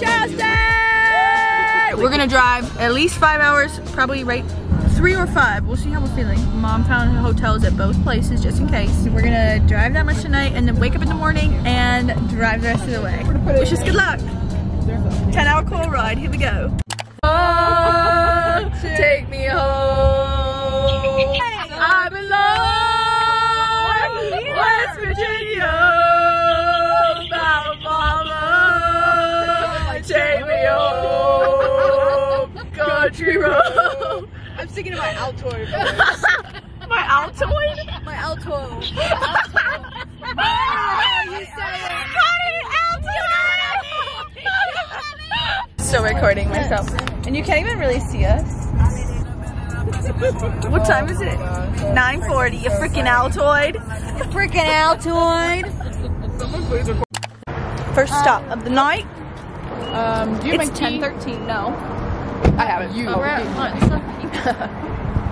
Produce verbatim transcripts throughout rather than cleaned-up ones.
Charleston! We're gonna drive at least five hours, probably right three or five. We'll see how we're feeling. Mom found hotels at both places just in case. We're gonna drive that much tonight and then wake up in the morning and drive the rest of the way. Wish us good luck. ten hour cool ride, here we go. Oh, take me home. I'm alone. West Virginia. Country road. I'm singing my Altoid. My Altoid? My Altoid. Oh, you say it. Still recording myself. And you can't even really see us. What time is it? nine forty. You freaking Altoid. You freaking Altoid. First stop of the night. Um, do you it's ten thirteen. No. I haven't. You. Oh, we're at hot and stuff pizza.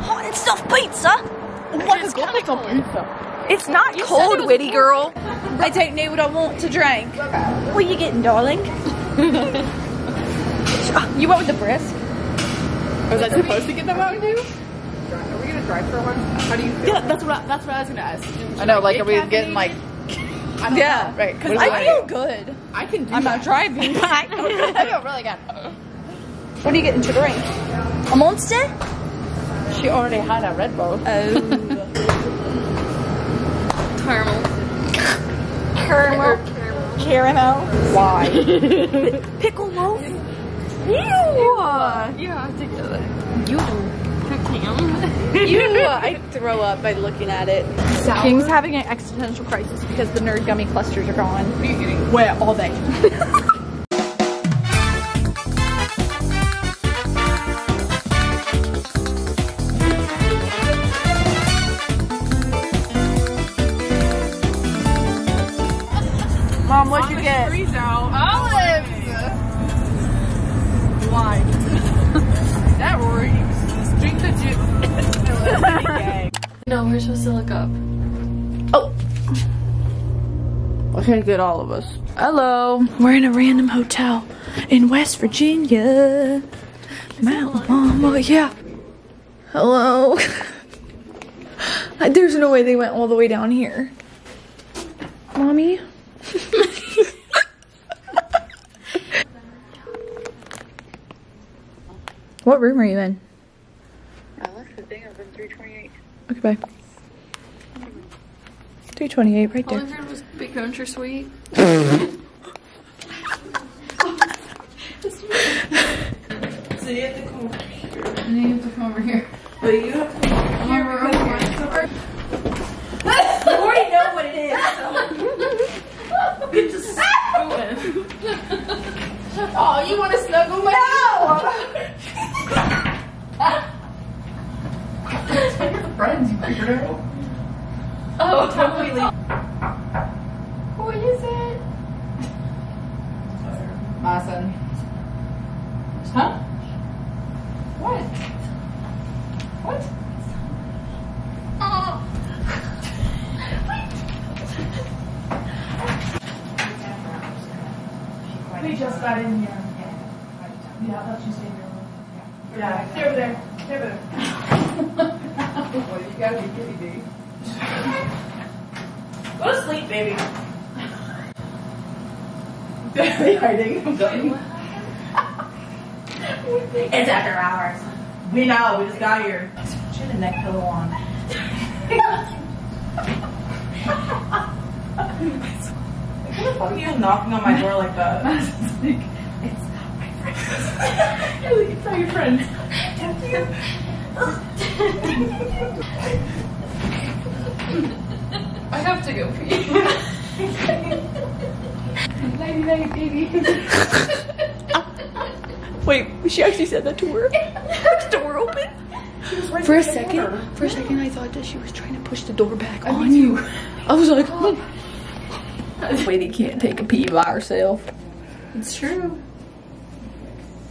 Hot and stuff pizza? What is hot and stuff pizza? It's not you cold, it witty cold. Girl. I don't know what I want to drink. What are you getting, darling? You went with the brisk? Was I supposed to get that Mountain Dew? Are we gonna drive for one? How do you feel? Yeah, that's what I, that's what I was gonna ask. I know, like, like are we caffeine? Getting like? I don't yeah, know. Right. Cause I, I feel do? good. I can. Do I'm that. not driving. I feel really good. What are you getting to drink? A monster? She already had a Red Bull. Oh. Caramel. Caramel. Caramel. Caramel. Why? Pickle loaf? Ew! You have to get it. You. You. I throw up by looking at it. Sour. King's having an existential crisis because the nerd gummy clusters are gone. What are you getting? Well, all day. Mom, what'd you get? Olives! Wine. That reeks. Drink the juice. No, we're supposed to look up. Oh! I can't get all of us. Hello! We're in a random hotel in West Virginia. Mount Mama, yeah. Hello. There's no way they went all the way down here. Mommy? What room are you in? I left the thing up in three twenty-eight. Okay, bye. three twenty-eight, right there. All I heard was big country suite. So you have to come over here. And then you have to come over here. But you have to come over here. You already know what it is. So. You're just going. Oh, you want to snuggle my No! Your friends, you weirdo. Oh, totally. What is it? My son. Huh? What? What? Oh. We just got in here. Yeah, I thought you stayed there. Yeah, stay over there. Stay over there. Well, you gotta be kidding me. Go to sleep, baby. Definitely hiding. I'm done. It's after hours. We know. We just got here. She had a neck pillow on. Why are you knocking on my door like that? Like, it's not my friend. Like, it's not your friend. Thank you. I have to go pee. Nighty night, baby. Wait, she actually said that to her? The door open? Right for a second, door. for a second, I thought that she was trying to push the door back I on you. Too. I was like, oh. Lady can't take a pee by herself. It's true.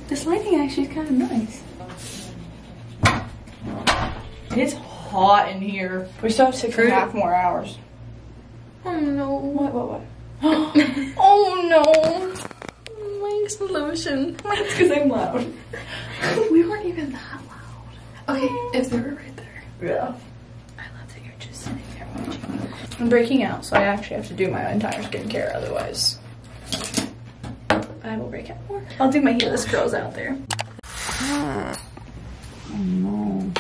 This lighting actually is kind of nice. It's hot in here. We still have six Fruit. and a half more hours. Oh no. What, what, what? Oh no. My pushing mine's because I'm loud. We weren't even that loud. Okay, if they were right there. Yeah. I love that you're just sitting there watching. I'm breaking out, so I actually have to do my entire skincare, otherwise I will break out more. I'll do my heelless curls out there. Oh no.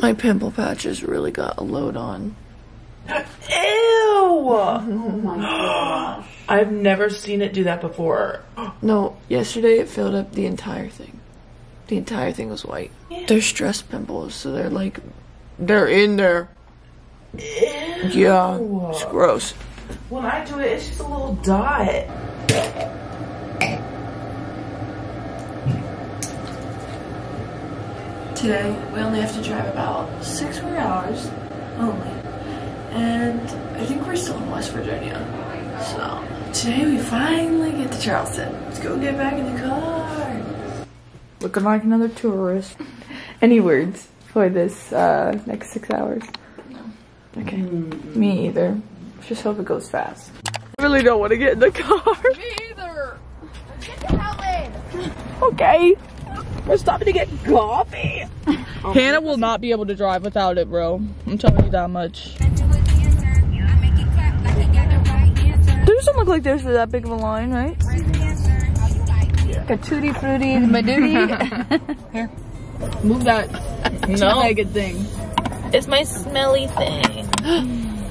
My pimple patches really got a load on. Ew! Oh my gosh. I've never seen it do that before. No, yesterday it filled up the entire thing. The entire thing was white. Yeah. They're stress pimples, so they're like, they're in there. Ew. Yeah, it's gross. When I do it, it's just a little dot. Today, we only have to drive about six more hours only. And I think we're still in West Virginia. So today we finally get to Charleston. Let's go get back in the car. Looking like another tourist. Any words for this uh, next six hours? No. Okay. Mm. Me either. Just hope it goes fast. I really don't want to get in the car. Me either. Get the hell in. Okay. We're stopping to get coffee. Oh, Hannah will not be able to drive without it, bro. I'm telling you that much. It doesn't look like there's that big of a line, right? Yeah. Like a tutti frutti madooty. Here, move that. No. It's good thing. It's my smelly thing.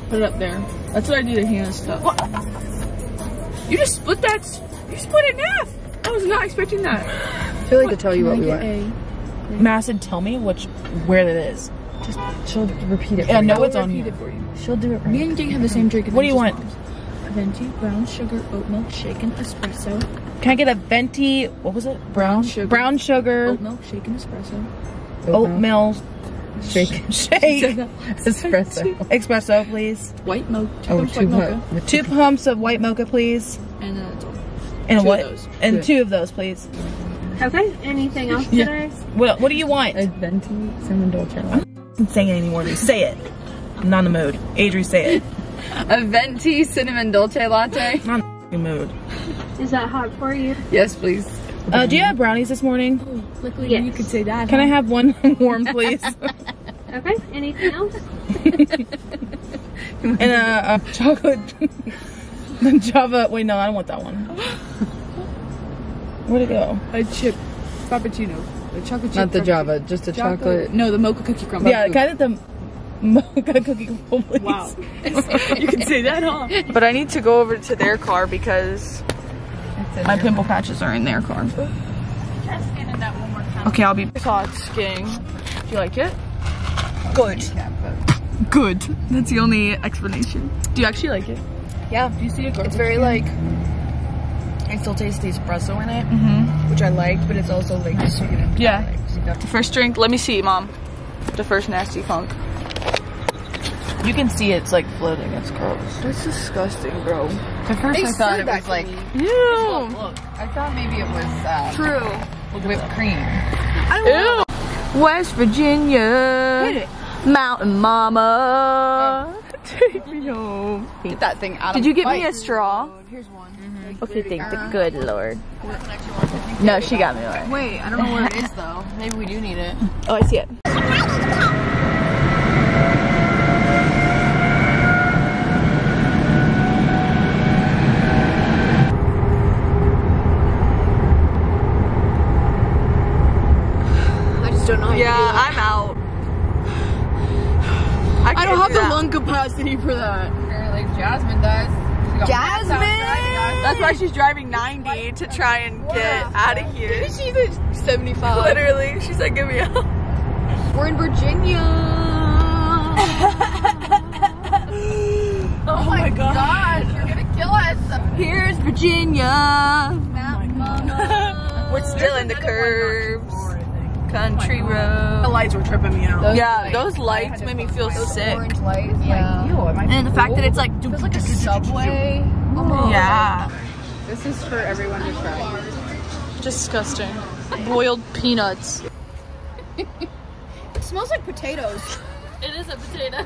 Put it up there. That's what I do to Hannah's stuff. What? You just split that. You split it in half. I was not expecting that. I feel like to tell you what we want. Ma said, tell me which where that is. Just she'll repeat it. Yeah, I know it's on you. She'll do it. Me and Ding have the same drink. What do you want? Venti brown sugar oat milk shaken espresso. Can I get a venti? What was it? Brown sugar. Brown sugar. Oat milk shaken espresso. Oat, oat milk. Shake. Shake. shake. Espresso. Espresso, please. White mocha. Two, oh, two, mocha. Pu two pumps of white mocha, please. And uh, and two what? Of those. And good. Two of those, please. Okay. Anything else yeah. today? What What do you want? A venti cinnamon dolce. I'm not saying any more. Say it. I'm not in the mood. Adri, say it. A venti cinnamon dolce latte. I'm in the mood. Is that hot for you? Yes, please. Uh, do you have brownies this morning? Ooh, luckily yes. You could say that. Can huh? I have one warm, please? Okay. Anything else? And a, a chocolate Java. Wait, no, I don't want that one. Where'd it go? A chip frappuccino. A chocolate chip. Not the Java, just a chocolate. chocolate. No, the mocha cookie crumb. Yeah, kind of the. Mocha cookie crumble, please. Wow. You can say that, huh? But I need to go over to their car because my pimple car. patches are in their car. Try scanning that one more time. Okay, I'll be hot skin. Do you like it? Good. Good. That's the only explanation. Do you actually like it? Yeah. Do you see it? It's very like. I still taste the espresso in it, mm-hmm. which I like, but it's also like. Yeah. The first drink. Let me see, Mom. The first nasty funk. You can see it's like floating, it's gross. That's disgusting, bro. At first they I thought it was like, ew. Look, I thought maybe it was uh, true. whipped cream. I don't ew. know. West Virginia, Mountain Mama, yeah. Take me home. Get that thing out Did of you get bite. me a straw? Here's one. Mm-hmm. Okay, thank uh, the good Lord. No, she got me one. Wait, I don't know where it is though. Maybe we do need it. Oh, I see it. Yeah, I'm out. I, I don't have do the that. lung capacity for that. Apparently Jasmine does. Jasmine! That's why she's driving ninety to try and get yeah. out of here. Maybe she's at seventy-five. Literally, she's like, give me up. We're in Virginia. oh, oh my, my gosh. gosh. You're gonna kill us. Here's Virginia. Oh We're still There's in the curves. Country oh road. The lights were tripping me out. Those yeah, lights. those lights made me feel those sick. Orange lights. Yeah. Like, ew, am I and cool? the fact that it's like, feels like a subway. Oh yeah. This is for everyone to try. Disgusting. Boiled peanuts. It smells like potatoes. It is a potato.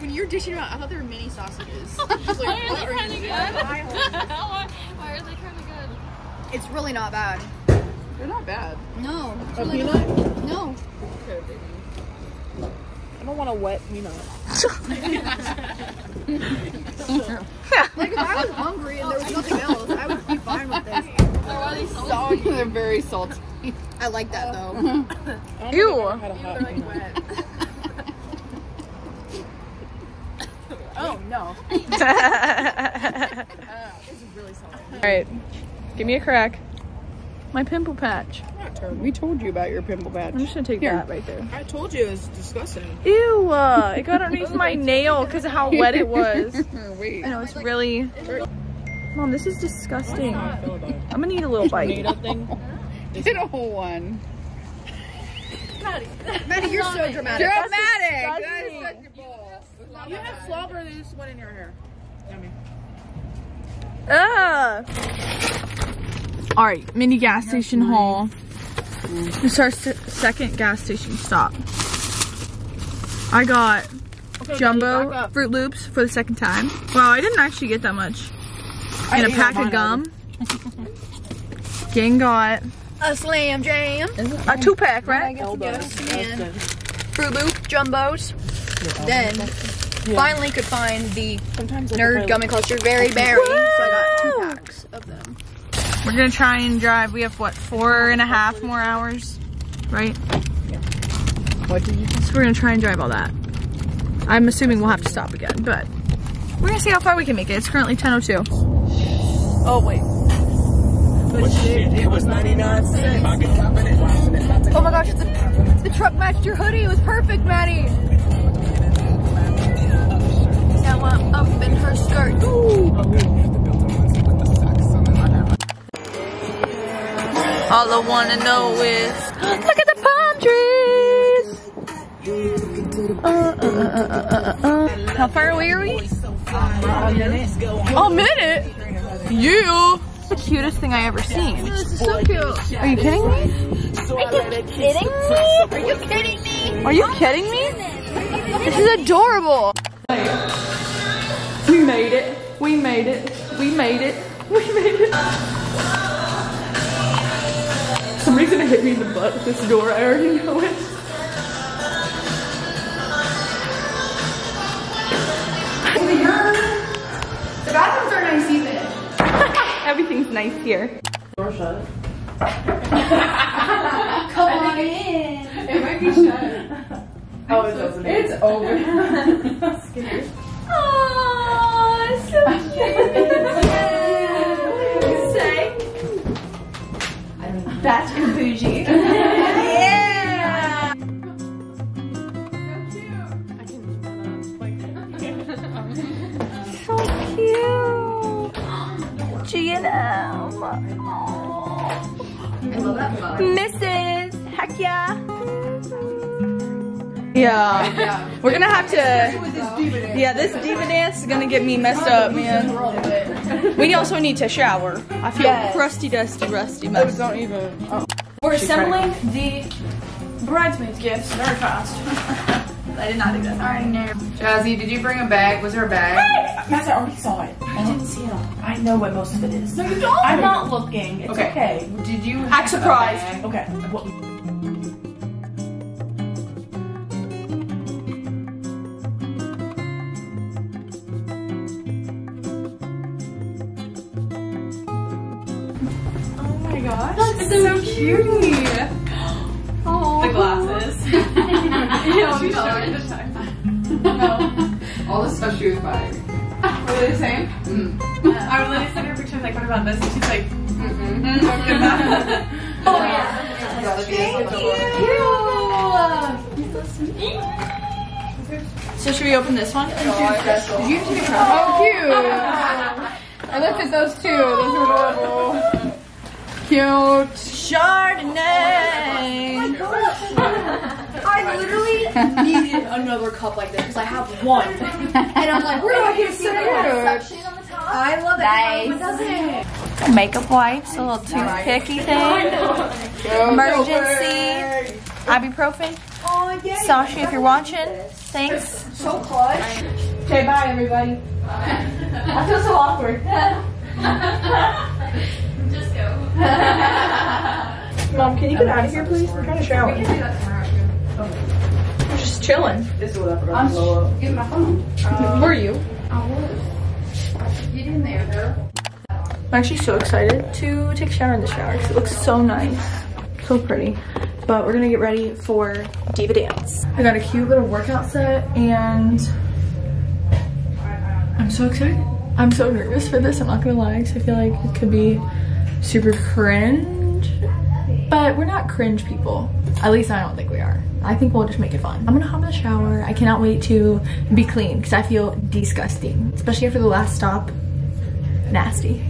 When you were dishing them out, I thought they were mini sausages. Just like, why are they kind of good? Why are they kind of good? It's really really not bad. They're not bad. No. A really peanut? Not. No. Okay, baby. I don't want a wet peanut. Like, if I was hungry and there was nothing else, I would be fine with this. They're really salty. They're very salty. I like that, though. I ew! I had a hot like wet. Oh, no. uh, this is really salty. Alright, give me a crack. My pimple patch. We told you about your pimple patch. I'm just gonna take here. That right there. I told you it was disgusting. Ew! Uh, it got underneath my nail because of how wet it was. Wait. I know, it's really... Mom, this is disgusting. I'm gonna need a little bite. You did a whole one. Maddie, Maddie, you're so dramatic. You're dramatic! That is such a ball. You have slobber and this one in your hair. Yummy. Ah! All right, mini gas station haul. It's our se second gas station stop. I got okay, jumbo Fruit Loops for the second time. Wow, I didn't actually get that much. And I a pack of gum. Gang got a Slam Jam. A two pack, right? And Fruit Loop jumbos. Then yeah. finally could find the Sometimes nerd gummy cluster, very berry. So I got two packs of them. We're gonna try and drive. We have what, four and a half more hours, right? Yeah. What did you think? So we're gonna try and drive all that. I'm assuming we'll have to stop again, but we're gonna see how far we can make it. It's currently ten oh two. Oh wait. What shit? It was ninety-nine cents. Oh my gosh, the, the truck matched your hoodie. It was perfect, Maddie. Now I'm up in her skirt. Ooh. All I wanna know is, look at the palm trees! Uh, uh, uh, uh, uh, uh. How far away are we? A minute. A minute? You! It's the cutest thing I ever seen. This is so cute. Are you kidding me? Are you kidding me? Are you kidding me? Are you kidding me? This is adorable. We made it. We made it. We made it. We made it. Somebody's gonna hit me in the butt with this door, I already know it. The bathrooms are nice even. Everything's nice here. Door shut. Come on in. It might be shut. Oh, it's open. It's open. I'm scared. Aww, it's so cute. That's your bougie. Yeah! So cute. So cute. G and M. I love that mug. Missus Heck yeah. Yeah. Yeah. We're gonna have to. This yeah, this diva dance is gonna get me messed up, man. We also need to shower. I feel yes. crusty, dusty, rusty, mess. Don't even. Oh. We're she assembling cracked. The bridesmaids' gifts very fast. I did not think that's already new. Jazzy, did you bring a bag? Was there a bag? Yes, I already saw it. I didn't see it. I know what most of it is. No, you don't. I'm not looking. It's okay. okay. Did you? Act surprised. Okay. Well, so cute! Oh, the glasses. Yeah, she started the time. No. All the stuff she was buying. Were they the same? Mm. Yeah. I would literally send her a picture, like, what about this? And she's like, mm-mm. Mm-mm. Oh, yeah. Yeah. Thank you! You're so sweet. So should we open this one? Did you have to get oh, cute! I looked at those two. Those are adorable. Cute. Chardonnay. Oh my gosh. I literally needed another cup like this because I have one. And I'm like, where do I get a cigarette? I love it. Nice. It? Makeup wipes, a little toothpicky thing. Emergency. Ibuprofen. Oh, yeah, Sashi, if you're watching, thanks. So clutch. Okay, bye everybody. Bye. I feel so awkward. Just go. Mom, can you get out of here, please? We're trying to shower. We can do that tomorrow. Okay. I'm just chilling. This is what I forgot to blow up. I'm getting my phone. Uh, Were you? I was. Get in there, girl. I'm actually so excited to take a shower in the shower because it looks so nice. So pretty. But we're going to get ready for Diva Dance. I got a cute little workout set and I'm so excited. I'm so nervous for this, I'm not going to lie, because I feel like it could be super cringe. But we're not cringe people. At least I don't think we are. I think we'll just make it fun. I'm going to hop in the shower. I cannot wait to be clean because I feel disgusting. Especially after the last stop. Nasty.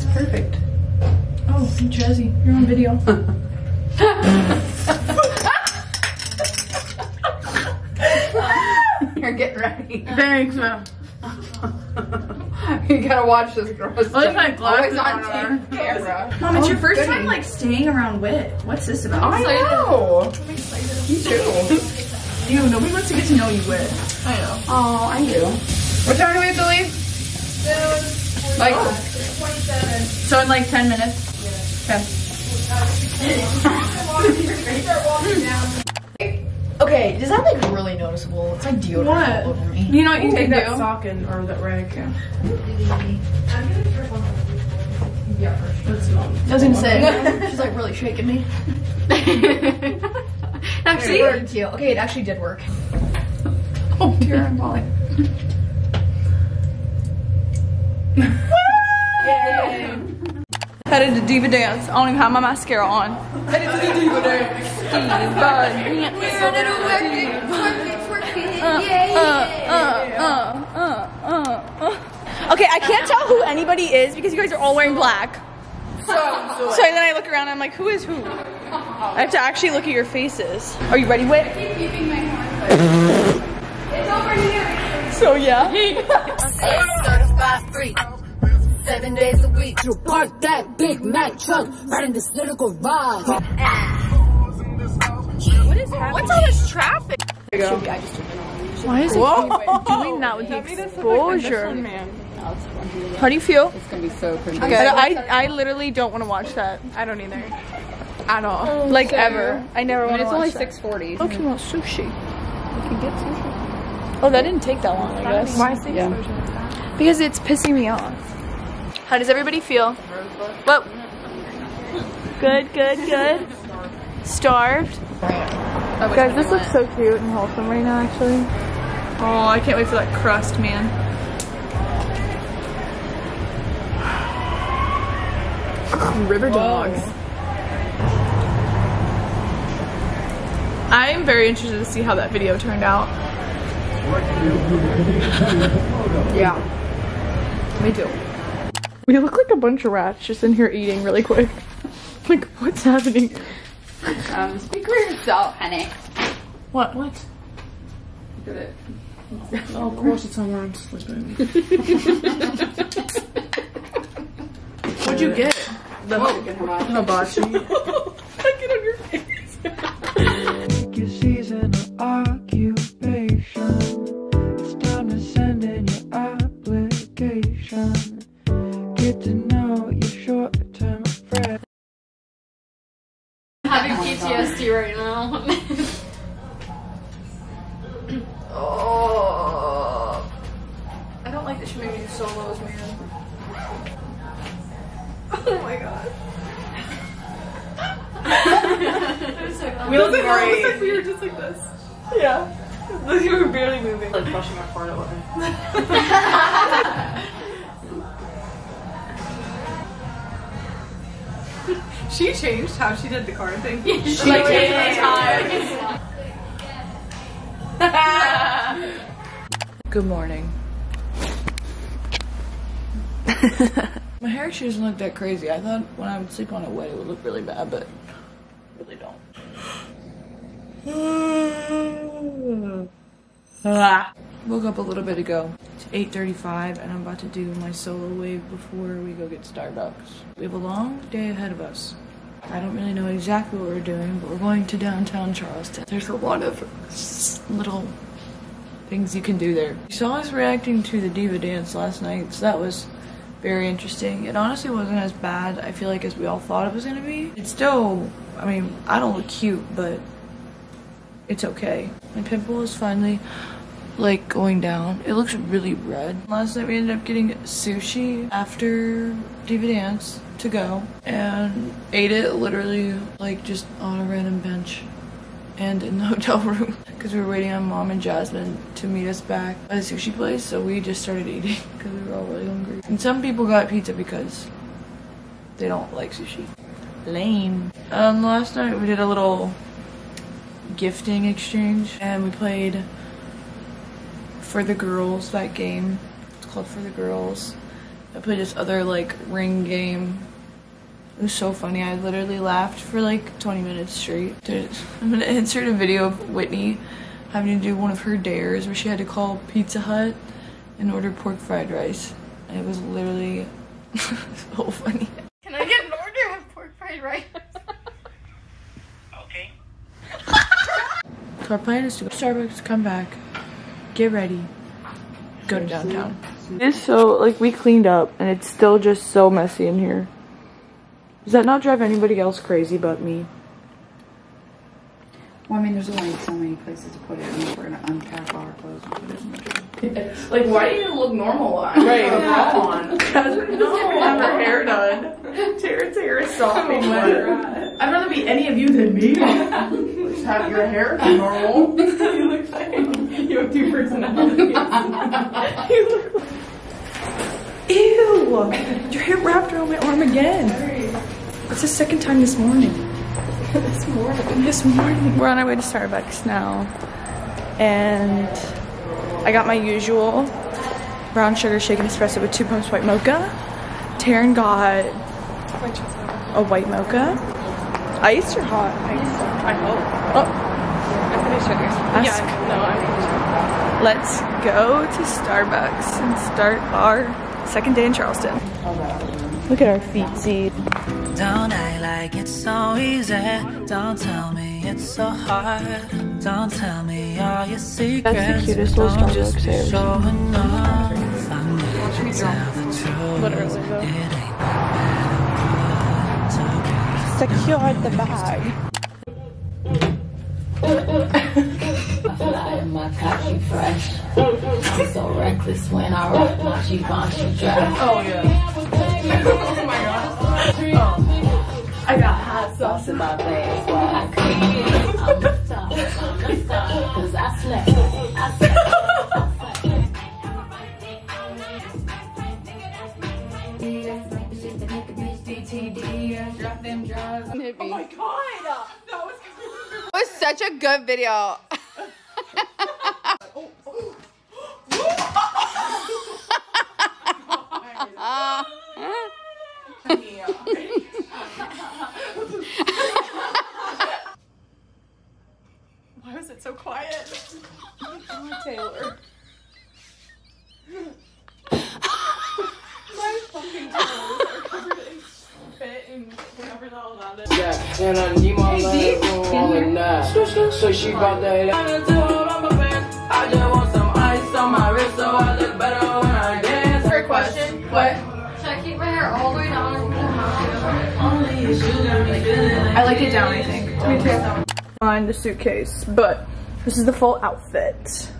It's perfect. Oh, hey Chazzy, you're on video. um, you're getting ready. Thanks, Mom. You gotta watch this girl. Well, like my glasses always on camera. Mom, it's oh, your first goodness. time like staying around wit. What's this about? I know. I'm excited. You too. Ew, nobody wants to get to know you wit. I know. Oh, I do. What time do we have to leave? Seven, like oh. twenty-seven. So in like ten minutes. Yeah. Okay. Okay, is that like really noticeable? It's like deodorant what? all over me. You know what you can do? That sock and, or that rag. Yeah. I was gonna say, she's like really shaking me. Actually, it worked. Okay, it actually did work. Oh dear, I'm falling. Yay. Headed to Diva Dance. I don't even have my mascara on. Headed to Diva Dance. Diva Dance. We're gonna work it, work it, work it, yeah. Okay, I can't tell who anybody is because you guys are all wearing black. So, so, so then I look around and I'm like, who is who? I have to actually look at your faces. Are you ready, Whit? I keep keeping my horn. It's over here. So yeah. Certified freak. Seven days a week, you park that Big Mac truck right in this little garage. What is happening? What's all this traffic? There you go. Why is it doing that with the exposure? How do you feel? It's gonna be so pretty. Okay. I I literally don't want to watch that. I don't either. At all. Oh, like so ever. I never want to watch that. It's only six forty. Oh, you want sushi? We can get sushi. Oh, that didn't take that long. I guess. Why is the exposure? Because it's pissing me off. How does everybody feel? Whoa. Good, good, good. Starved. Guys, this looks so cute and wholesome right now, actually. Oh, I can't wait for that crust, man. River dogs. I am very interested to see how that video turned out. Yeah. Me too. We look like a bunch of rats just in here eating really quick. Like, what's happening? Um, speak for yourself, honey. What? What? Look at it. Oh, of course it's on where I'm sleeping. What'd you get? The hibachi. Like it on your face. Pick your season or occupation. It's time to send in your application. Good to know your short-term friend. I'm having P T S D right now. Oh, I don't like that she made me do solos, man. Oh my god. So we look like we were just like this. Yeah, like you were barely moving. Like brushing my fart away. She changed how she did the card thing. She like, changed my time. Good morning. My hair actually doesn't look that crazy. I thought when I would sleep on it wet, it would look really bad, but I really don't. Woke up a little bit ago. It's eight thirty-five and I'm about to do my solo wave before we go get Starbucks. We have a long day ahead of us. I don't really know exactly what we're doing, but we're going to downtown Charleston. There's a lot of little things you can do there. You saw us reacting to the Diva Dance last night, so that was very interesting. It honestly wasn't as bad, I feel like, as we all thought it was going to be. It's still, I mean, I don't look cute, but it's okay. My pimple is finally, like, going down. It looks really red. Last night we ended up getting sushi after Diva Dance to go, and ate it literally, like, just on a random bench and in the hotel room, because we were waiting on Mom and Jasmine to meet us back at a sushi place, so we just started eating because we were all really hungry. And some people got pizza because they don't like sushi. Lame. Um, last night we did a little gifting exchange, and we played For the Girls, that game. It's called For the Girls. I played this other, like, ring game. It was so funny. I literally laughed for like twenty minutes straight. Dude, I'm gonna insert a video of Whitney having to do one of her dares where she had to call Pizza Hut and order pork fried rice. And it was literally so funny. Can I get an order of pork fried rice? Okay. So our plan is to go to Starbucks, come back, get ready, go to downtown. It's so, like, we cleaned up and it's still just so messy in here. Does that not drive anybody else crazy but me? Well, I mean, there's only so many places to put it, and we're gonna unpack all our clothes and put it in the trunk. Like, why do you look normal? Right, yeah. Roll on. Jasmine doesn't have her hair done. Tara's hair is soft and wet. I'd rather be any of you than me. Just have your hair normal. You look like you have two personalities. You look like... Ew! Your hair wrapped around my arm again. It's the second time this morning. This morning. This morning. We're on our way to Starbucks now. And I got my usual brown sugar shaken espresso with two pumps white mocha. Taryn got a white mocha. Iced or hot? Iced. I hope. Oh. I finished sugar. Ask. Yeah, no, I finished sugar. Let's go to Starbucks and start our second day in Charleston. Look at our feet, see. Don't act like it's so easy. Don't tell me it's so hard. Don't tell me all your secrets. That's the cutest little Starbucks hair. Secured the bag. I fly in my cocky fresh. I'm so reckless when I rock my Givenchy dress. Oh yeah. Oh my god. Oh. I got hot sauce in my veins while I clean. I'm the star, I'm the star, cause I slept, I slept, I slept. Oh my god! That was, that was such a good video. Oh, oh. Oh. Why was it so quiet? Oh, Taylor. My fucking toes are covered in spit and whatever the hell that is. Yeah, and I need my hey, love for all the night. So she bought that. I just want some ice on my wrist so I look better when I dance. Her question? What? All the way down. I like it down, I think. Me too. Find the suitcase, but this is the full outfit.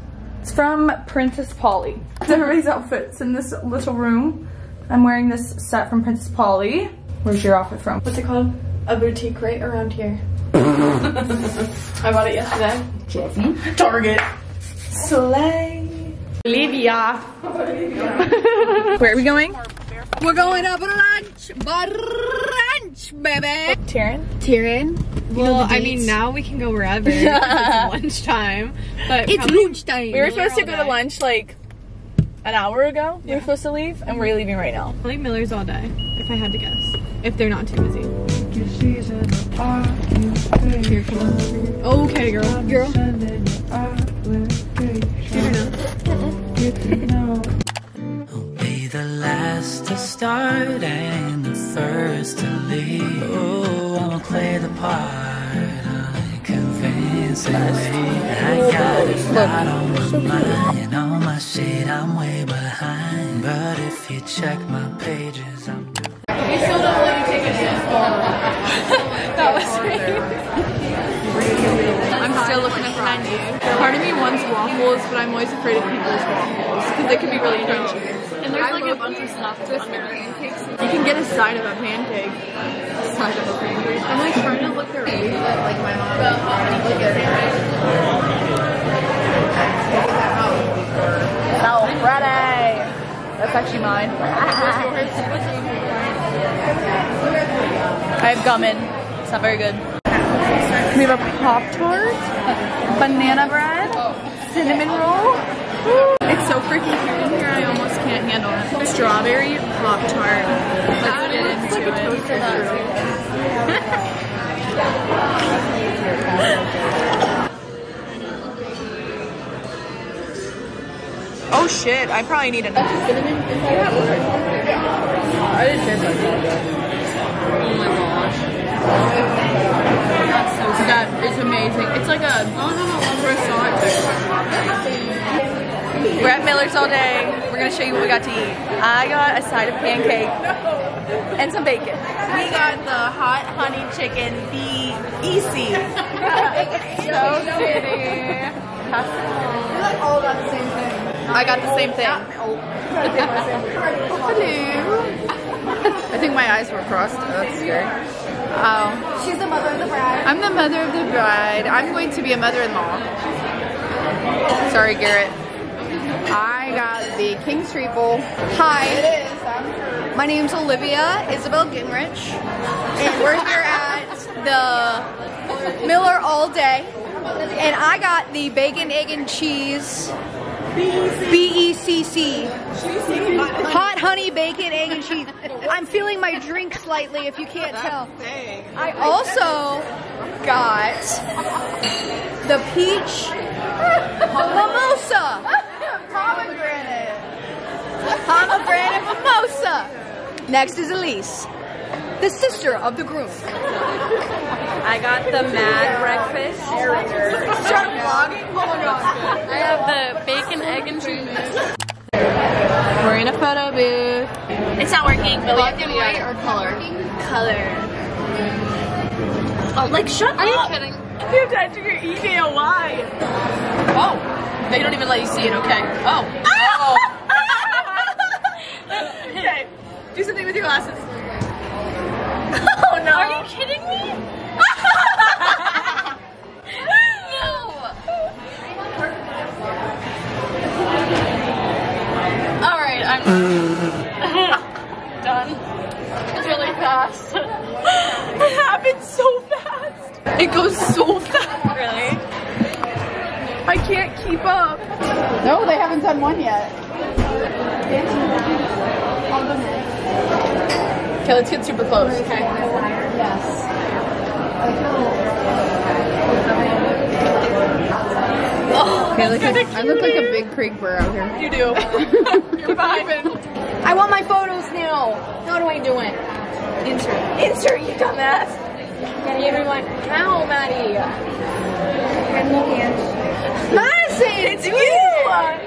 It's from Princess Polly. It's everybody's outfits in this little room. I'm wearing this set from Princess Polly. Where's your outfit from? What's it called? A boutique right around here. I bought it yesterday. Jasmine. Target. Slay. Olivia. Where are we going? We're going up brunch, brunch, baby. Taryn? Taryn? Well, I mean, now we can go wherever. Yeah. It's lunchtime. But it's lunchtime. We were supposed to go to lunch like an hour ago. Yeah. We were supposed to leave, and we're leaving right now. Probably Miller's all day, if I had to guess. If they're not too busy. Here, come on. Okay, girl. Girl. Give her now. The last to start and the first to leave. Oh, I'ma play the part convincingly. I got it not on my mind. All my shit, I'm way behind. But if you check my pages, I'm doing it. We still don't let you take a chance. That was me. I'm still looking at the menu. Part of me wants waffles, but I'm always afraid of people's waffles because they could be really crunchy. And there's like a bunch of stuff with pancakes. You can get a side of a pancake. A side of a pancake. I'm like trying to look at it, but like my mom doesn't look at it. Alfredo. That's actually mine. I have gum in. It's not very good. We have a Pop-Tart, banana bread, cinnamon roll. It's so freaking cute in here, I almost can't handle it. Strawberry Pop-Tart. Like, it's like a toaster strudel. Oh shit, I probably need another. That's a cinnamon inside out. Yeah. I didn't taste that good. Oh my gosh. That's so good. That is amazing. It's like a, I don't know how long I saw it. We're at Miller's all day. We're going to show you what we got to eat. I got a side of pancake and some bacon. We got the hot honey chicken B E C. So pretty. We like all about the same thing. I got the same thing. Hello. I think my eyes were crossed. Oh, that's scary. Oh. She's the mother of the bride. I'm the mother of the bride. I'm going to be a mother-in-law. Sorry, Garrett. I got the King Street Bowl. Hi. It is. My name's Olivia Isabel Gingrich. And we're here at the Miller All Day. And I got the bacon, egg, and cheese. B E C C. Hot honey, bacon, egg, and cheese. I'm feeling my drink slightly if you can't tell. I also got the peach mimosa. Pomegranate. Pomegranate mimosa. Next is Elise, the sister of the groom. I got the mad breakfast. Start vlogging? Oh my god. I have the bacon, egg, and cheese. We're in a photo booth. It's not working. Black and white or color? Color. Oh, like shut up. Are you kidding? You typed in your email. Why? Oh. They don't even let you see it. Okay. Oh. Oh. Okay. Do something with your glasses. Oh no. Are you kidding me? No. Alright, I'm done. It's really fast. It happens so fast. It goes so fast. Really? I can't keep up. No, they haven't done one yet. Okay, let's get super close. Okay. Yes. Oh, okay, look like, I look like a big creek burr out here. You do. You're vibing. I want my photos now. How do I do it? Insert. Insert, you dumbass. Can you give me one? Ow, Maddie. Madisynn, it's you.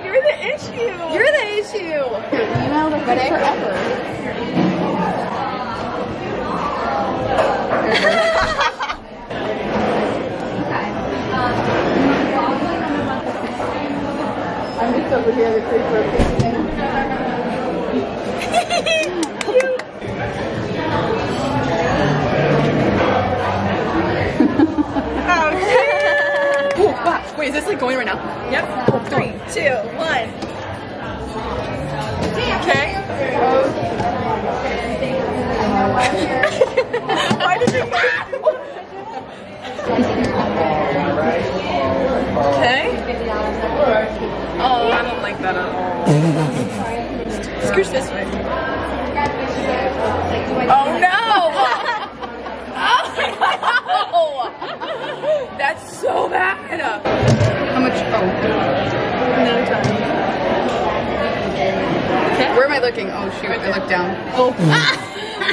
You're the issue. You're the issue. You emailed a good forever. I'm just over here to creep for a picture. Oh, fuck. Wait, is this like going right now? Yep. Three, two, one. Okay. Why did you Okay. Oh, I don't like that at all. Scooch this way. Oh no! Oh! That's so bad! How much? Oh. Another time. Okay. Where am I looking? Oh shoot, I looked down. Oh.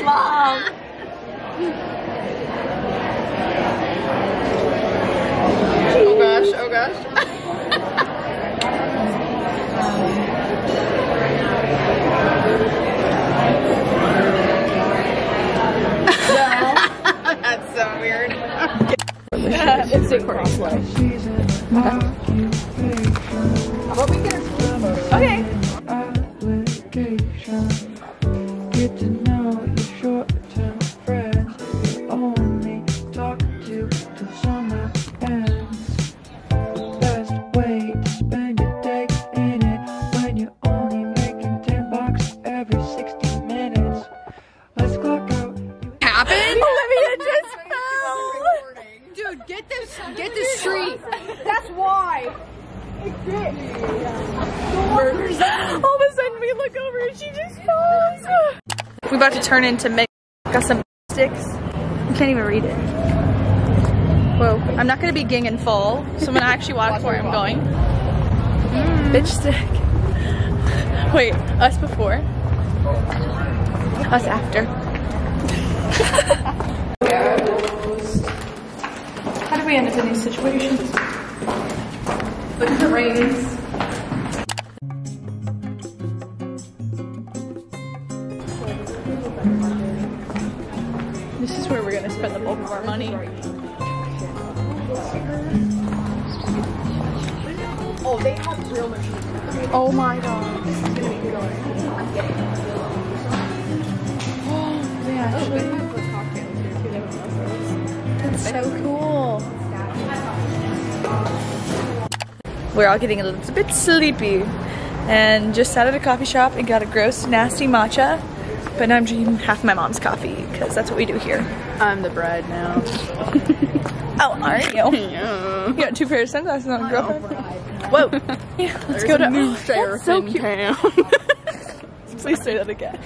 Mom! Oh gosh, oh gosh. It's in Crossway. But we get her. Okay. Get to know your short-term friends. You only talk to till summer ends. Best way to spend your day in it when you're only making ten bucks every sixty minutes. Let's clock out. Happened? Olivia just fell. Dude, get this, get this street. That's why. It's it. All of a sudden, we look over and she just falls. We're about to turn into Meg. Got some sticks. I can't even read it. Whoa. I'm not going to be ging and fall, so I'm going to actually watch where I'm going. Mm. Bitch stick. Wait, us before. Us after. How do we end up in these situations? Look at the rings. This is where we're gonna spend the bulk of our money. Oh, they have real machines. Oh my god. This is gonna be good. Oh, they actually have the cocktails here too. They have mushrooms. That's so cool. We're all getting a little bit sleepy and just sat at a coffee shop and got a gross, nasty matcha. But now I'm drinking half my mom's coffee because that's what we do here. I'm the bride now. Oh, are you? Yeah. You got two pairs of sunglasses on, girlfriend. Whoa. Yeah, let's There's go to a new sheriff so in town. Please say that again.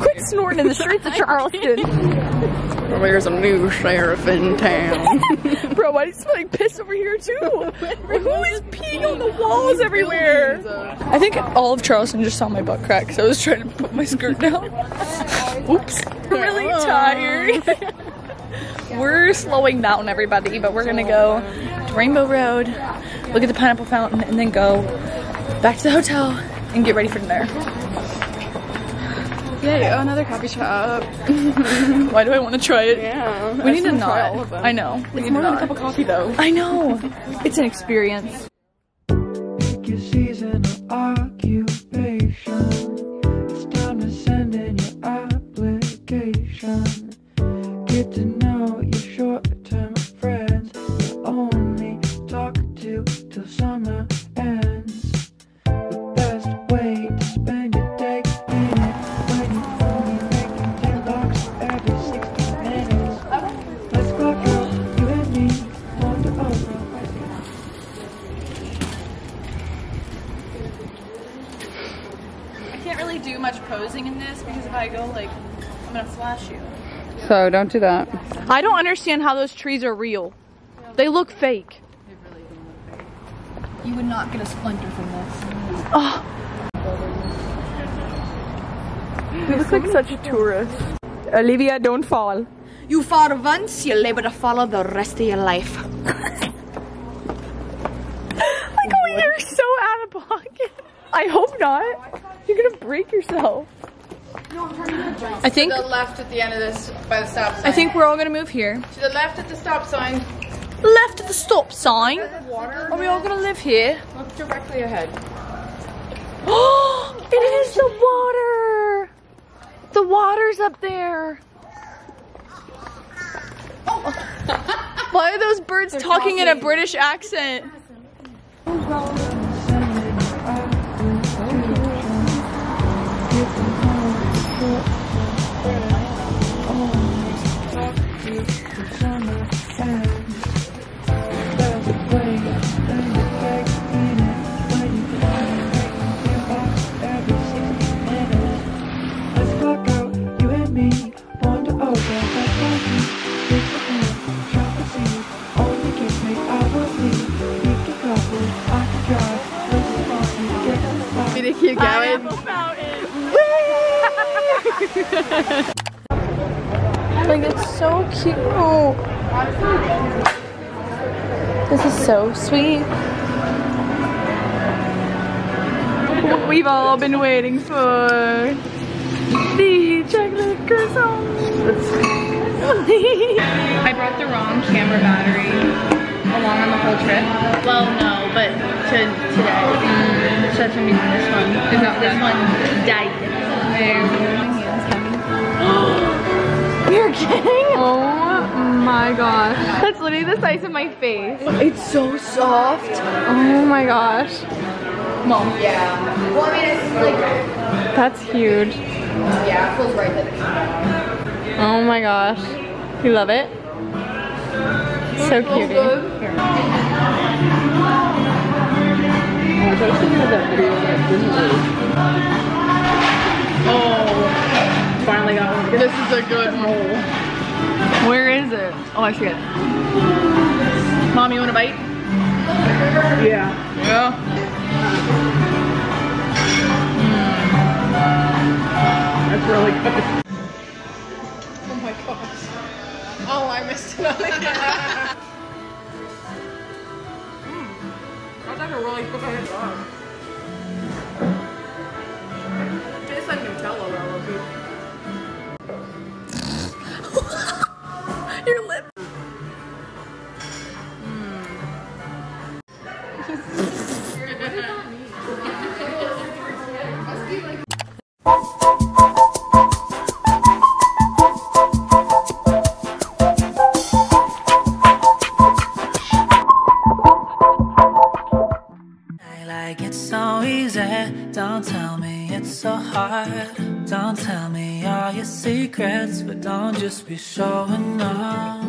Quit snorting in the streets of Charleston. There's a new sheriff in town. Bro, why do you smell like piss over here too? Who is peeing on the walls everywhere? I think all of Charleston just saw my butt crack, so I was trying to put my skirt down. Oops. I'm really tired. We're slowing down, everybody, but we're gonna go to Rainbow Road, look at the pineapple fountain, and then go back to the hotel and get ready for dinner. Yay, oh, another coffee shop. Why do I want to try it? Yeah. We I need to try all of them. I know. We it's need more than a cup of coffee, though. I know. It's an experience. Pick your season or occupation. It's time to send in your application. Get to know your short-term friends. You only talk to till summer ends. The best way to spend your day in it. Do much posing in this because if I go like I'm gonna flash you. So don't do that. I don't understand how those trees are real. Yeah, they look fake. They really do look fake. You would not get a splinter from this. Oh. You look like such a tourist. Olivia, don't fall. You fall once, you'll be able to follow the rest of your life. Like we are so out of pocket. I hope not. You're gonna break yourself. No, I'm turning the right. I think to the left at the end of this by the stop sign. I think we're all gonna move here. To the left at the stop sign. Left at the stop sign. Water. Are we all gonna live here? Look directly ahead. Oh, it is the water. The water's up there. Oh. Why are those birds They're talking in a British accent? Keep going. Like, it's so cute. This is so sweet. What we've all been waiting for. The chocolate croissant. I brought the wrong camera battery along on the whole trip. Well, no, but to today. Mm. So that's gonna be this one. Is that this one died. You're kidding? Oh my gosh. That's literally the size of my face. It's so soft. Oh my gosh. Mom. Yeah. Well, I mean, it's like. That's huge. Yeah, it feels right that it's. Oh my gosh. You love it? So cute. Oh, finally got one. This is a good roll. Where is it? Oh, I see it. Mom, you want a bite? Yeah. Yeah. Mm. That's really good. Oh, I missed it. mm. That's like a really good kind of dog. It's like Nutella, though. Your lip. Don't tell me it's so hard. Don't tell me all your secrets, but don't just be showing up.